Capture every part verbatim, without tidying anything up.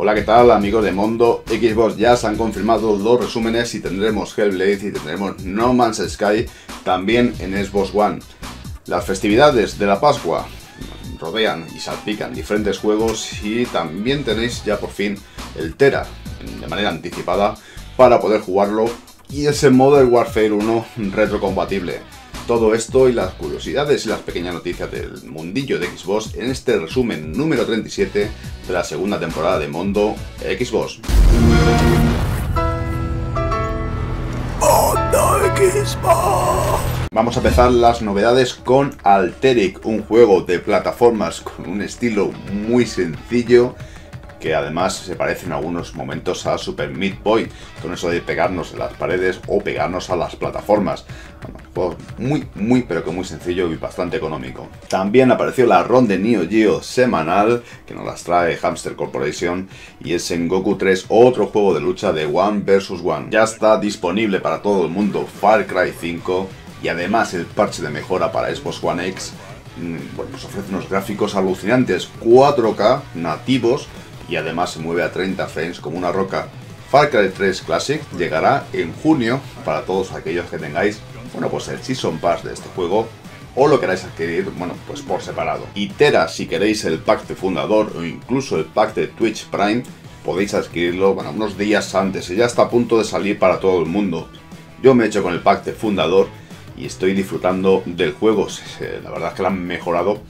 Hola, ¿qué tal amigos de Mondo Xbox? Ya se han confirmado dos resúmenes y tendremos Hellblade y tendremos No Man's Sky también en Xbox One. Las festividades de la Pascua rodean y salpican diferentes juegos y también tenéis ya por fin el Tera de manera anticipada para poder jugarlo y ese Modern Warfare uno retrocompatible. Todo esto y las curiosidades y las pequeñas noticias del mundillo de Xbox en este resumen número treinta y siete de la segunda temporada de Mondo Xbox. Mondo Xbox. Vamos a empezar las novedades con Alteric, un juego de plataformas con un estilo muy sencillo que además se parece en algunos momentos a Super Meat Boy, con eso de pegarnos en las paredes o pegarnos a las plataformas. Bueno, juego muy, muy, pero que muy sencillo y bastante económico. También apareció la ronda de Neo Geo semanal, que nos las trae Hamster Corporation, y es Sengoku tres, otro juego de lucha de One versus One. Ya está disponible para todo el mundo Far Cry cinco, y además el parche de mejora para Xbox One X, bueno, pues ofrece unos gráficos alucinantes, cuatro K nativos, y además se mueve a treinta frames como una roca. Far Cry tres Classic llegará en junio para todos aquellos que tengáis, bueno, pues el Season Pass de este juego o lo queráis adquirir, bueno, pues por separado. Y Tera, si queréis el pack de fundador o incluso el pack de Twitch Prime, podéis adquirirlo, bueno, unos días antes y ya está a punto de salir para todo el mundo. Yo me he hecho con el pack de fundador y estoy disfrutando del juego. La verdad es que lo han mejorado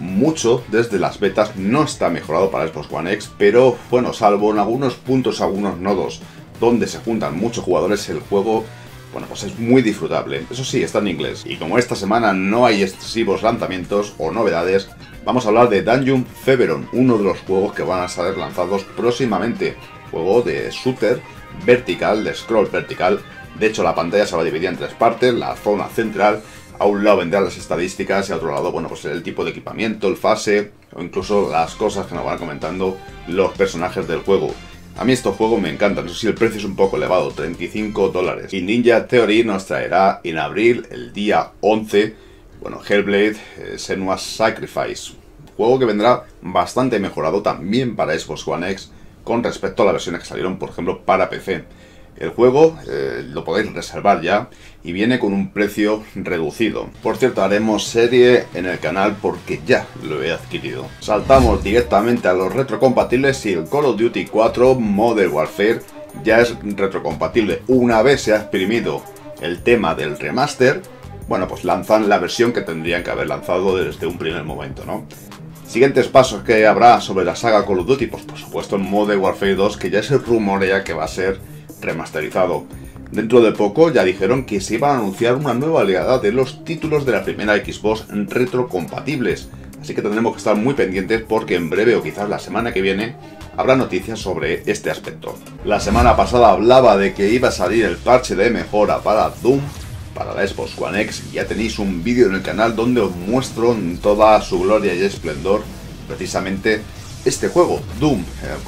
mucho desde las betas, no está mejorado para Xbox One X, pero bueno, salvo en algunos puntos, algunos nodos donde se juntan muchos jugadores, el juego, bueno, pues es muy disfrutable. Eso sí, está en inglés. Y como esta semana no hay excesivos lanzamientos o novedades, vamos a hablar de Dungeon Feveron, uno de los juegos que van a ser lanzados próximamente. Juego de shooter vertical, de scroll vertical. De hecho, la pantalla se va a dividir en tres partes, la zona central. A un lado vendrán las estadísticas y a otro lado, bueno, pues el tipo de equipamiento, el fase o incluso las cosas que nos van comentando los personajes del juego. A mí estos juegos me encantan, eso sí, el precio es un poco elevado, treinta y cinco dólares. Y Ninja Theory nos traerá en abril, el día once, bueno, Hellblade: eh, Senua's Sacrifice. Juego que vendrá bastante mejorado también para Xbox One X con respecto a las versiones que salieron, por ejemplo, para P C. El juego eh, lo podéis reservar ya y viene con un precio reducido. Por cierto, haremos serie en el canal porque ya lo he adquirido. Saltamos directamente a los retrocompatibles y el Call of Duty cuatro Modern Warfare ya es retrocompatible. Una vez se ha exprimido el tema del remaster, bueno, pues lanzan la versión que tendrían que haber lanzado desde un primer momento, ¿no? Siguientes pasos que habrá sobre la saga Call of Duty, pues por supuesto Modern Warfare dos, que ya se rumorea que va a ser remasterizado. Dentro de poco ya dijeron que se iba a anunciar una nueva oleada de los títulos de la primera Xbox retrocompatibles, así que tendremos que estar muy pendientes porque en breve o quizás la semana que viene habrá noticias sobre este aspecto. La semana pasada hablaba de que iba a salir el parche de mejora para Doom, para la Xbox One X, y ya tenéis un vídeo en el canal donde os muestro en toda su gloria y esplendor precisamente este juego, Doom,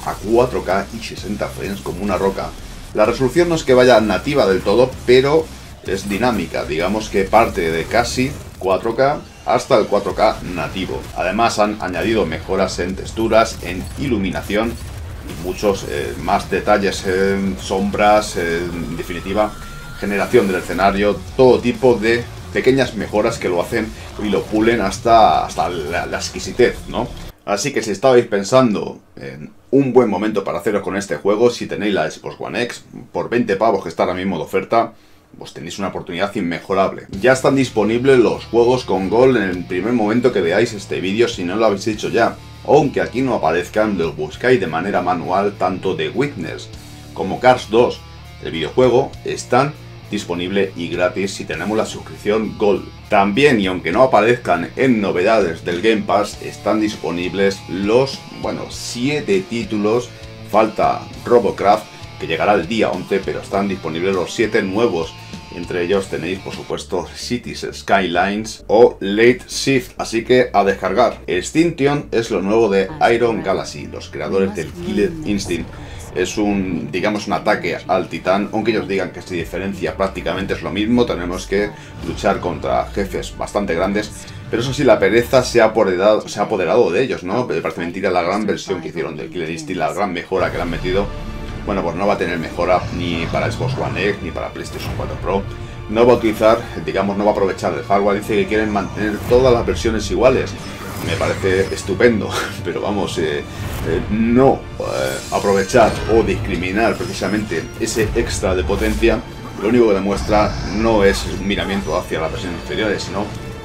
a cuatro K y sesenta frames como una roca. La resolución no es que vaya nativa del todo, pero es dinámica, digamos que parte de casi cuatro K hasta el cuatro K nativo. Además han añadido mejoras en texturas, en iluminación y muchos eh, más detalles, en sombras, en definitiva, generación del escenario, todo tipo de pequeñas mejoras que lo hacen y lo pulen hasta, hasta la, la exquisitez, ¿no? Así que si estabais pensando en un buen momento para haceros con este juego, si tenéis la Xbox One X, por veinte pavos que está ahora mismo de oferta, pues tenéis una oportunidad inmejorable. Ya están disponibles los juegos con Gold en el primer momento que veáis este vídeo, si no lo habéis hecho ya. Aunque aquí no aparezcan, los buscáis de manera manual, tanto The Witness como Cars dos. El videojuego están disponible y gratis si tenemos la suscripción Gold. También, y aunque no aparezcan en novedades del Game Pass, están disponibles los, bueno, siete títulos. Falta Robocraft, que llegará el día once, pero están disponibles los siete nuevos. Entre ellos tenéis, por supuesto, Cities Skylines o Late Shift, así que a descargar. Extinction es lo nuevo de Iron Galaxy, los creadores del Killer Instinct. Es un, digamos, un ataque al titán, aunque ellos digan que se diferencia, prácticamente es lo mismo. Tenemos que luchar contra jefes bastante grandes Pero eso sí, la pereza se ha apoderado, se ha apoderado de ellos, ¿no? Me parece mentira la gran versión que hicieron del Killer Instinct, la gran mejora que le han metido. Bueno, pues no va a tener mejora ni para Xbox One X, ni para PlayStation cuatro Pro. No va a utilizar, digamos, no va a aprovechar el hardware. Dice que quieren mantener todas las versiones iguales. Me parece estupendo, pero vamos, eh, eh, no eh, aprovechar o discriminar precisamente ese extra de potencia, lo único que demuestra no es un miramiento hacia las versiones inferiores, sino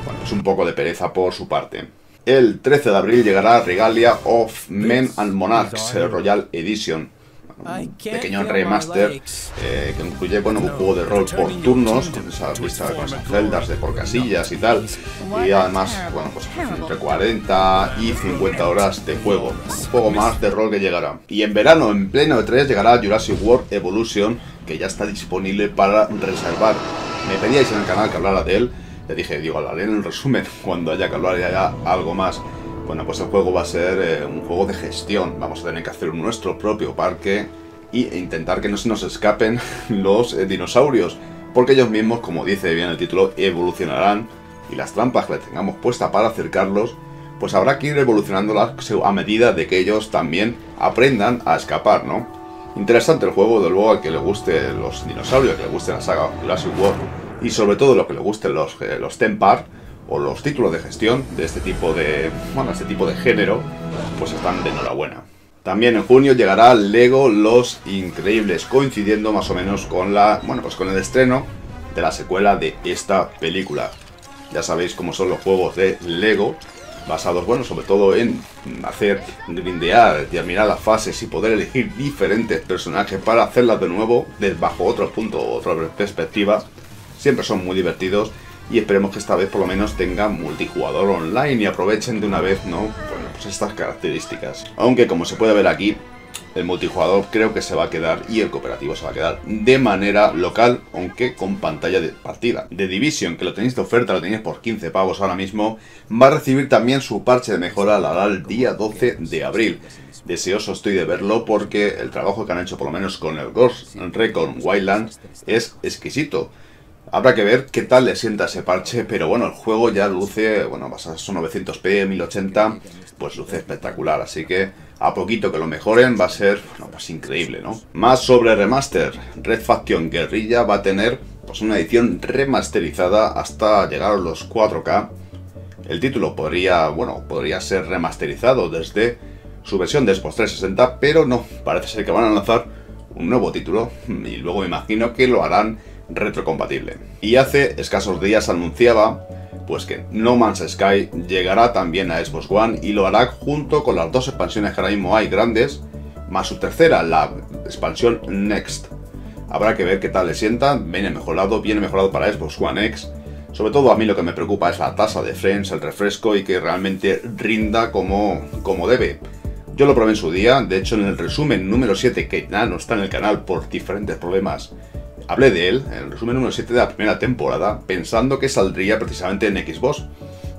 bueno, pues un poco de pereza por su parte. El trece de abril llegará Regalia of Men and Monarchs Royal Edition. Un pequeño remaster eh, que incluye, bueno, un juego de rol por turnos con esas vistas, con esas celdas de por casillas y tal, y además, bueno, pues entre cuarenta y cincuenta horas de juego, un juego más de rol que llegará. Y en verano, en pleno E tres, llegará Jurassic World Evolution, que ya está disponible para reservar. Me pedíais en el canal que hablara de él, le dije, digo, hablaré en el resumen cuando haya que hablar ya algo más. Bueno, pues el juego va a ser eh, un juego de gestión. Vamos a tener que hacer nuestro propio parque e intentar que no se nos escapen los eh, dinosaurios, porque ellos mismos, como dice bien el título, evolucionarán, y las trampas que les tengamos puestas para acercarlos, pues habrá que ir evolucionándolas a medida de que ellos también aprendan a escapar, ¿no? Interesante el juego, de luego, al que le guste los dinosaurios, al que le guste la saga Jurassic World, y sobre todo lo que le gusten los, eh, los theme park, o los títulos de gestión de este tipo de, bueno, este tipo de género, pues están de enhorabuena. También en junio llegará Lego Los Increíbles, coincidiendo más o menos con la, bueno, pues con el estreno de la secuela de esta película. Ya sabéis cómo son los juegos de Lego, basados, bueno, sobre todo en hacer grindear, terminar las fases y poder elegir diferentes personajes para hacerlas de nuevo desde bajo otro punto, otra perspectiva. Siempre son muy divertidos. Y esperemos que esta vez por lo menos tengan multijugador online y aprovechen de una vez, ¿no? Bueno, pues estas características. Aunque, como se puede ver aquí, el multijugador creo que se va a quedar y el cooperativo se va a quedar de manera local, aunque con pantalla de partida. The Division, que lo tenéis de oferta, lo tenéis por quince pavos ahora mismo, va a recibir también su parche de mejora, la hará el día doce de abril. Deseoso estoy de verlo porque el trabajo que han hecho por lo menos con el Ghost Recon Wildlands es exquisito. Habrá que ver qué tal le sienta ese parche, pero bueno, el juego ya luce, bueno, son novecientos p, mil ochenta, pues luce espectacular, así que a poquito que lo mejoren va a ser, bueno, pues increíble, ¿no? Más sobre remaster, Red Faction Guerrilla va a tener pues una edición remasterizada hasta llegar a los cuatro K. El título podría, bueno, podría ser remasterizado desde su versión de Xbox trescientos sesenta, pero no, parece ser que van a lanzar un nuevo título y luego me imagino que lo harán retrocompatible. Y hace escasos días anunciaba pues que No Man's Sky llegará también a Xbox One y lo hará junto con las dos expansiones que ahora mismo hay grandes, más su tercera, la expansión Next. Habrá que ver qué tal le sienta, viene mejorado, viene mejorado para Xbox One X. Sobre todo a mí lo que me preocupa es la tasa de frames, el refresco y que realmente rinda como, como debe. Yo lo probé en su día, de hecho en el resumen número siete, que ya no está en el canal por diferentes problemas, hablé de él, en el resumen número siete de la primera temporada, pensando que saldría precisamente en Xbox,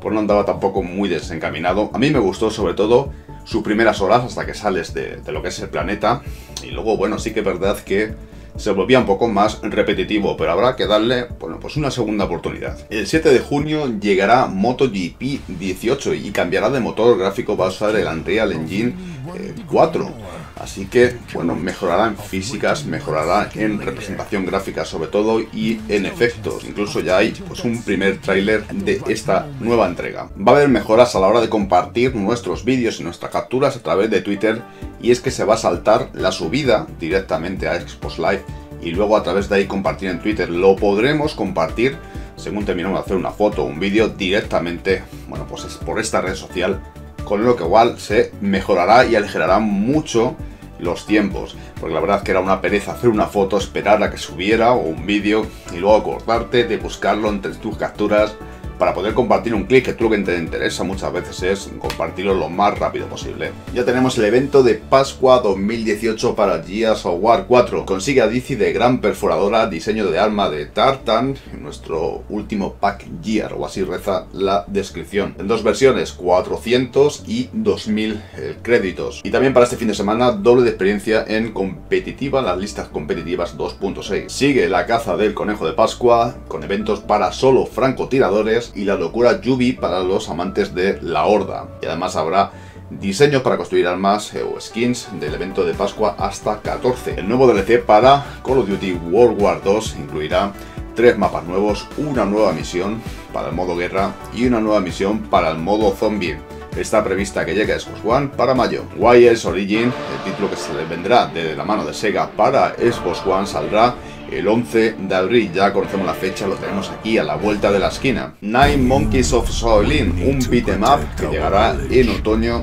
pues no andaba tampoco muy desencaminado. A mí me gustó sobre todo sus primeras horas hasta que sales de, de lo que es el planeta, y luego, bueno, sí que es verdad que se volvía un poco más repetitivo, pero habrá que darle, bueno, pues una segunda oportunidad. El siete de junio llegará MotoGP dieciocho y cambiará de motor gráfico, va a usar el Unreal Engine eh, cuatro. Así que, bueno, mejorará en físicas, mejorará en representación gráfica sobre todo y en efectos. Incluso ya hay pues un primer tráiler de esta nueva entrega. Va a haber mejoras a la hora de compartir nuestros vídeos y nuestras capturas a través de Twitter, y es que se va a saltar la subida directamente a Xbox Live y luego a través de ahí compartir en Twitter. Lo podremos compartir según terminamos de hacer una foto o un vídeo directamente, bueno, pues es por esta red social, con lo que igual se mejorará y aligerará mucho los tiempos, porque la verdad es que era una pereza hacer una foto, esperar a que subiera o un vídeo y luego acordarte de buscarlo entre tus capturas para poder compartir un clic, que tú lo que te interesa muchas veces es compartirlo lo más rápido posible. Ya tenemos el evento de Pascua dos mil dieciocho para Gears of War cuatro. Consigue a Dizzy de Gran Perforadora, diseño de arma de Tartan, nuestro último pack Gear, o así reza la descripción. En dos versiones, cuatrocientos y dos mil eh, créditos. Y también para este fin de semana, doble de experiencia en competitiva, las listas competitivas dos punto seis. Sigue la caza del conejo de Pascua, con eventos para solo francotiradores, jugadores y la locura Yubi para los amantes de la Horda. Y además habrá diseños para construir armas o skins del evento de Pascua hasta catorce. El nuevo D L C para Call of Duty World War dos incluirá tres mapas nuevos, una nueva misión para el modo guerra y una nueva misión para el modo zombie. Está prevista que llegue a Xbox One para mayo. Wires Origin, el título que se le vendrá de la mano de Sega para Xbox One, saldrá el once de abril. Ya conocemos la fecha, lo tenemos aquí a la vuelta de la esquina. Nine Monkeys of Shaolin, un beat'em up que llegará en otoño.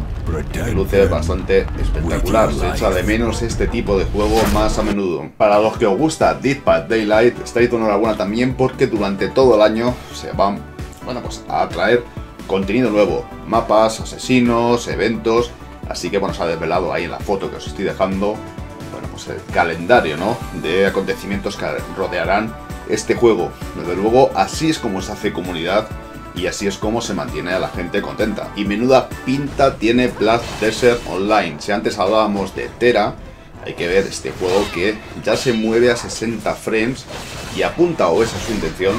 Luce bastante espectacular, se echa de menos este tipo de juego más a menudo. Para los que os gusta Dead by Daylight, estáis enhorabuena también porque durante todo el año se van, bueno, pues a traer contenido nuevo, mapas, asesinos, eventos, así que bueno, se ha desvelado ahí en la foto que os estoy dejando, bueno, pues el calendario, ¿no?, de acontecimientos que rodearán este juego. Desde luego, así es como se hace comunidad y así es como se mantiene a la gente contenta. Y menuda pinta tiene Black Desert Online. Si antes hablábamos de Tera, hay que ver este juego que ya se mueve a sesenta frames y apunta, o esa es su intención,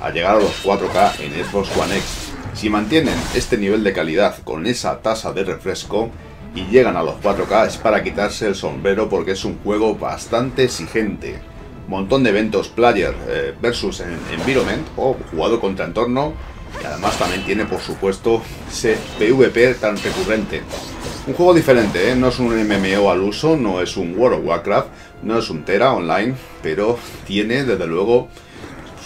a llegar a los cuatro K en Xbox One X. Si mantienen este nivel de calidad con esa tasa de refresco y llegan a los cuatro K, es para quitarse el sombrero porque es un juego bastante exigente. Montón de eventos player eh, versus environment o jugado contra entorno, y además también tiene, por supuesto, ese PvP tan recurrente. Un juego diferente, ¿eh? No es un M M O al uso, no es un World of Warcraft, no es un Tera Online, pero tiene desde luego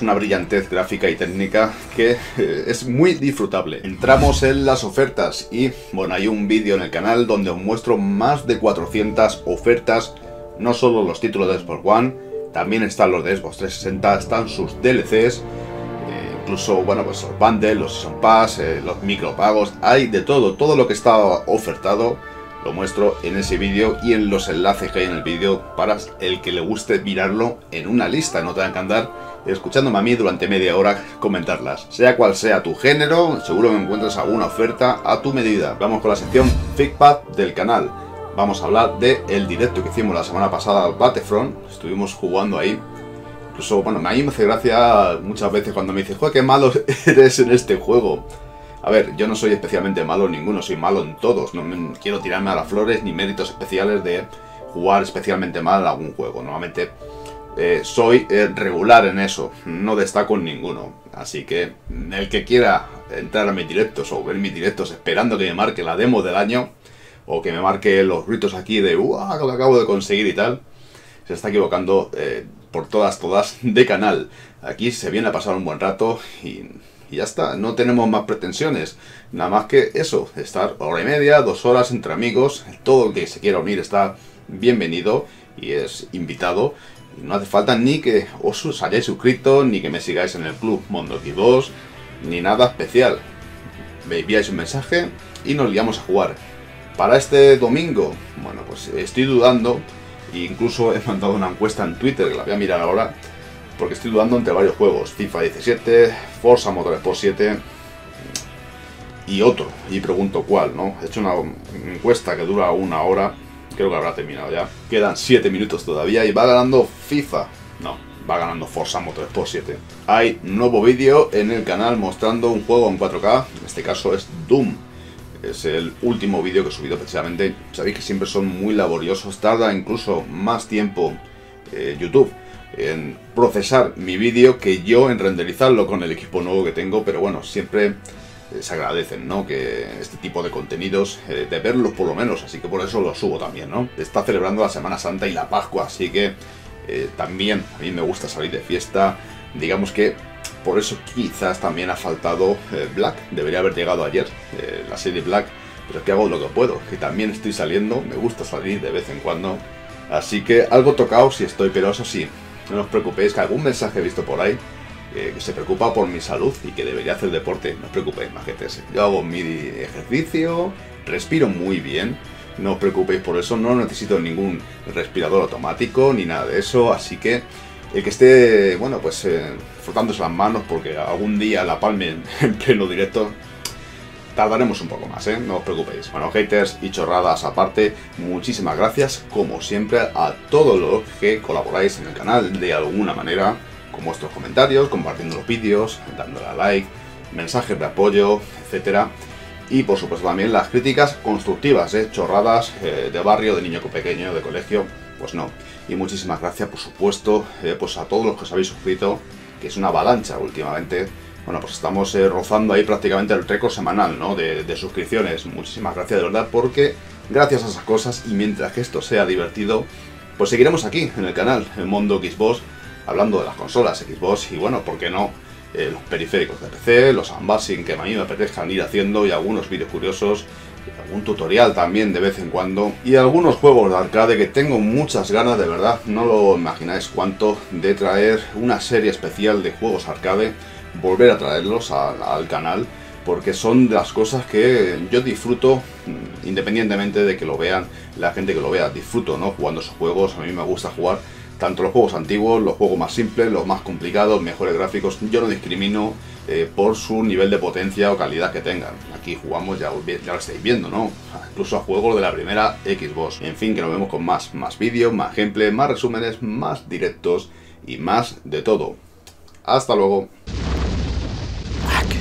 una brillantez gráfica y técnica que eh, es muy disfrutable. Entramos en las ofertas y bueno, hay un vídeo en el canal donde os muestro más de cuatrocientas ofertas, no solo los títulos de Xbox One, también están los de Xbox trescientos sesenta, están sus D L Cs, eh, incluso bueno, pues los bundles, los season pass, eh, los micropagos, hay de todo. Todo lo que está ofertado lo muestro en ese vídeo y en los enlaces que hay en el vídeo para el que le guste mirarlo en una lista. No tengan que andar escuchándome a mí durante media hora comentarlas. Sea cual sea tu género, seguro que encuentras alguna oferta a tu medida. Vamos con la sección Feedback del canal. Vamos a hablar de el directo que hicimos la semana pasada al Battlefront. Estuvimos jugando ahí. Incluso, bueno, a mí me hace gracia muchas veces cuando me dicen, joder, qué malo eres en este juego. A ver, yo no soy especialmente malo en ninguno, soy malo en todos. No me, quiero tirarme a las flores ni méritos especiales de jugar especialmente mal en algún juego. Normalmente eh, soy eh, regular en eso, no destaco en ninguno. Así que el que quiera entrar a mis directos o ver mis directos esperando que me marque la demo del año o que me marque los gritos aquí de ¡uah! Lo que acabo de conseguir y tal, se está equivocando eh, por todas, todas de canal. Aquí se viene a pasar un buen rato y... Y ya está, no tenemos más pretensiones, nada más que eso, estar hora y media, dos horas entre amigos. Todo el que se quiera unir está bienvenido y es invitado. No hace falta ni que os hayáis suscrito, ni que me sigáis en el club Mondo Xbox, ni nada especial. Me enviáis un mensaje y nos liamos a jugar. Para este domingo, bueno, pues estoy dudando, e incluso he mandado una encuesta en Twitter, que la voy a mirar ahora, porque estoy dudando entre varios juegos, FIFA diecisiete, Forza Motorsport siete y otro, y pregunto cuál, ¿no? He hecho una encuesta que dura una hora, creo que habrá terminado ya, quedan siete minutos todavía y va ganando FIFA, no, va ganando Forza Motorsport siete. Hay nuevo vídeo en el canal mostrando un juego en cuatro K, en este caso es Doom, es el último vídeo que he subido precisamente. Sabéis que siempre son muy laboriosos, tarda incluso más tiempo eh, YouTube en procesar mi vídeo que yo en renderizarlo con el equipo nuevo que tengo, pero bueno, siempre se agradecen, ¿no?, que este tipo de contenidos, eh, de verlos por lo menos, así que por eso los subo también, ¿no? Está celebrando la Semana Santa y la Pascua, así que eh, también a mí me gusta salir de fiesta, digamos que por eso quizás también ha faltado eh, Black, debería haber llegado ayer eh, la serie Black, pero es que hago lo que puedo, que también estoy saliendo, me gusta salir de vez en cuando, así que algo tocado si estoy, pero eso sí, no os preocupéis, que algún mensaje he visto por ahí eh, que se preocupa por mi salud y que debería hacer deporte. No os preocupéis, majetes. Yo hago mi ejercicio, respiro muy bien, no os preocupéis por eso, no necesito ningún respirador automático ni nada de eso, así que el que esté, bueno, pues eh, frotándose las manos porque algún día la palme en pleno directo, tardaremos un poco más, ¿eh? No os preocupéis. Bueno, haters y chorradas aparte, muchísimas gracias, como siempre, a todos los que colaboráis en el canal de alguna manera, con vuestros comentarios, compartiendo los vídeos, dándole a like, mensajes de apoyo, etcétera. Y por supuesto también las críticas constructivas, ¿eh? Chorradas eh, de barrio, de niño pequeño, de colegio, pues no. Y muchísimas gracias, por supuesto, eh, pues a todos los que os habéis suscrito, que es una avalancha últimamente. Bueno, pues estamos eh, rozando ahí prácticamente el récord semanal, ¿no? De, de suscripciones. Muchísimas gracias de verdad, porque gracias a esas cosas y mientras que esto sea divertido, pues seguiremos aquí en el canal, en Mondo Xbox, hablando de las consolas Xbox y bueno, ¿por qué no? Eh, los periféricos de P C, los unboxing que a mí me apetezcan ir haciendo y algunos vídeos curiosos, y algún tutorial también de vez en cuando y algunos juegos de arcade que tengo muchas ganas, de verdad, no lo imagináis cuánto, de traer una serie especial de juegos arcade, volver a traerlos al, al canal, porque son de las cosas que yo disfruto independientemente de que lo vean la gente que lo vea, disfruto, ¿no? Jugando esos juegos, a mí me gusta jugar tanto los juegos antiguos, los juegos más simples, los más complicados, mejores gráficos, yo no discrimino eh, por su nivel de potencia o calidad que tengan. Aquí jugamos, ya, ya lo estáis viendo, ¿no? Incluso a juegos de la primera Xbox. En fin, que nos vemos con más, más vídeos, más gameplay, más resúmenes, más directos y más de todo. Hasta luego.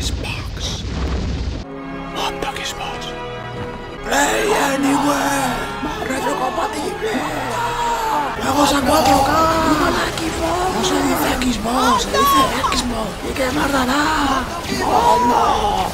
Xbox. Mondo Xbox. Play anywhere. Retrocompatible. Vamos a cuatro K, no se dice Xbox, se dice Xbox, y que más dará.